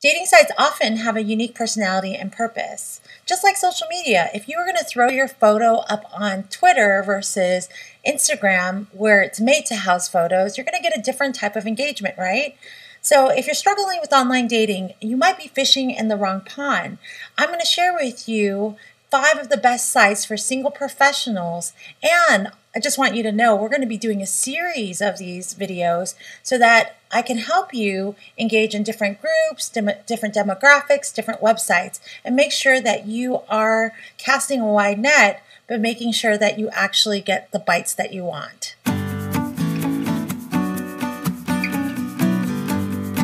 Dating sites often have a unique personality and purpose. Just like social media, if you were going to throw your photo up on Twitter versus Instagram, where it's made to house photos, you're going to get a different type of engagement, right? So if you're struggling with online dating, you might be fishing in the wrong pond. I'm going to share with you 5 of the best sites for single professionals, and I just want you to know we're going to be doing a series of these videos so that I can help you engage in different groups, different demographics, different websites, and make sure that you are casting a wide net, but making sure that you actually get the bites that you want.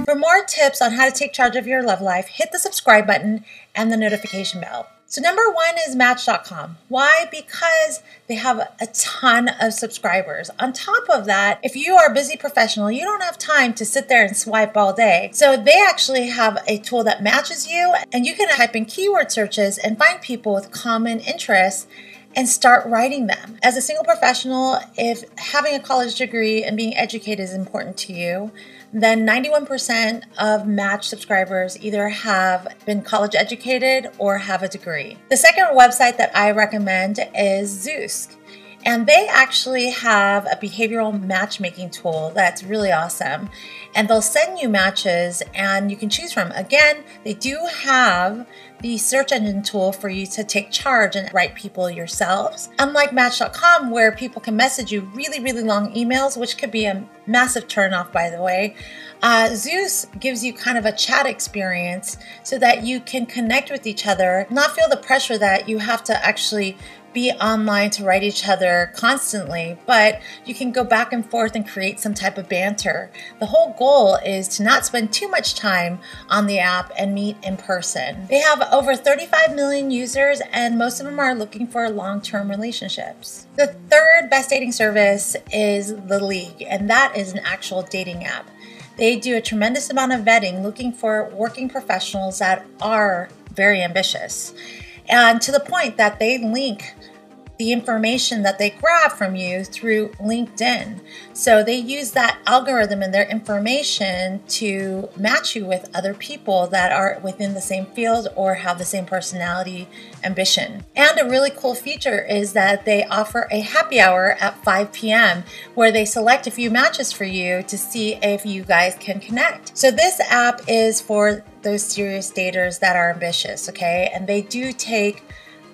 For more tips on how to take charge of your love life, hit the subscribe button and the notification bell. So number 1 is Match.com. Why? Because they have a ton of subscribers. On top of that, if you are a busy professional, you don't have time to sit there and swipe all day. So they actually have a tool that matches you, and you can type in keyword searches and find people with common interests and start writing them. As a single professional, if having a college degree and being educated is important to you, then 91% of Match subscribers either have been college educated or have a degree. The second website that I recommend is Zoosk, and they actually have a behavioral matchmaking tool that's really awesome. And they'll send you matches and you can choose from. Again, they do have the search engine tool for you to take charge and write people yourselves. Unlike Match.com, where people can message you really, really long emails, which could be a massive turnoff, by the way, Zeus gives you kind of a chat experience so that you can connect with each other, not feel the pressure that you have to actually be online to write each other constantly, but you can go back and forth and create some type of banter. The whole goal is to not spend too much time on the app and meet in person. They have over 35 million users, and most of them are looking for long-term relationships. The third best dating service is The League, and that is an actual dating app. They do a tremendous amount of vetting, looking for working professionals that are very ambitious, and to the point that they link the information that they grab from you through LinkedIn. So they use that algorithm and their information to match you with other people that are within the same field or have the same personality ambition. And a really cool feature is that they offer a happy hour at 5 p.m. where they select a few matches for you to see if you guys can connect. So this app is for those serious daters that are ambitious, okay? And they do take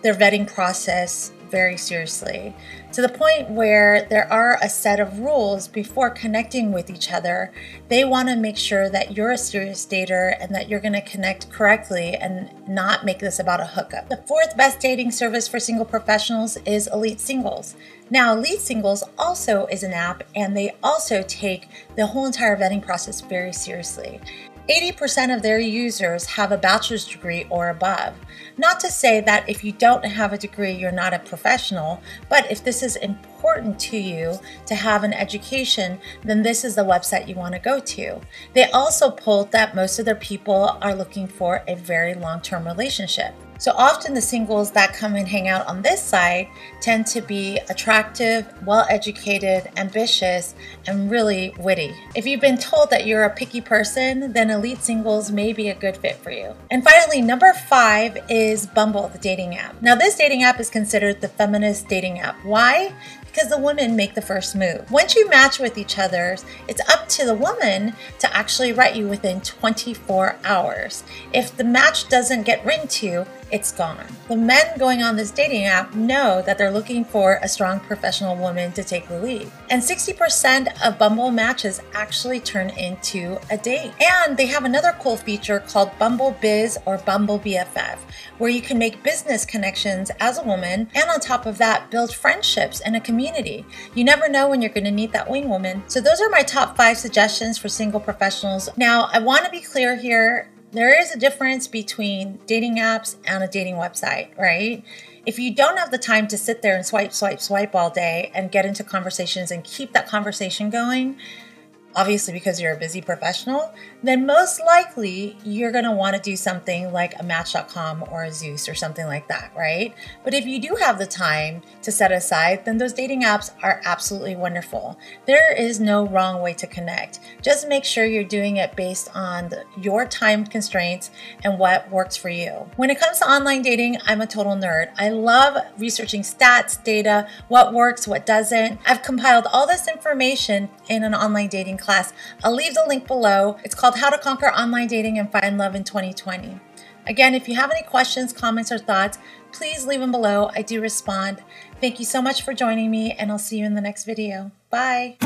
their vetting process very seriously, to the point where there are a set of rules before connecting with each other. They want to make sure that you're a serious dater and that you're going to connect correctly and not make this about a hookup. The fourth best dating service for single professionals is Elite Singles. Now, Elite Singles also is an app, and they also take the whole entire vetting process very seriously. 80% of their users have a bachelor's degree or above. Not to say that if you don't have a degree, you're not a professional, but if this is important to you to have an education, then this is the website you want to go to. They also polled that most of their people are looking for a very long-term relationship. So often the singles that come and hang out on this site tend to be attractive, well-educated, ambitious, and really witty. If you've been told that you're a picky person, then Elite Singles may be a good fit for you. And finally, number 5 is Bumble, the dating app. Now, this dating app is considered the feminist dating app. Why? Because the women make the first move. Once you match with each other, it's up to the woman to actually write you within 24 hours. If the match doesn't get written to, it's gone. The men going on this dating app know that they're looking for a strong professional woman to take the lead. And 60% of Bumble matches actually turn into a date. And they have another cool feature called Bumble Biz or Bumble BFF, where you can make business connections as a woman, and on top of that, build friendships and a community. You never know when you're going to need that wing woman. So those are my top 5 suggestions for single professionals. Now, I want to be clear here. There is a difference between dating apps and a dating website, right? If you don't have the time to sit there and swipe all day and get into conversations and keep that conversation going, obviously because you're a busy professional, then most likely you're going to want to do something like a Match.com or a Zoosk or something like that, right? But if you do have the time to set aside, then those dating apps are absolutely wonderful. There is no wrong way to connect. Just make sure you're doing it based on your time constraints and what works for you. When it comes to online dating, I'm a total nerd. I love researching stats, data, what works, what doesn't. I've compiled all this information in an online dating class. I'll leave the link below. It's called How to Conquer Online Dating and Find Love in 2020. Again, if you have any questions, comments, or thoughts, please leave them below. I do respond. Thank you so much for joining me, and I'll see you in the next video. Bye.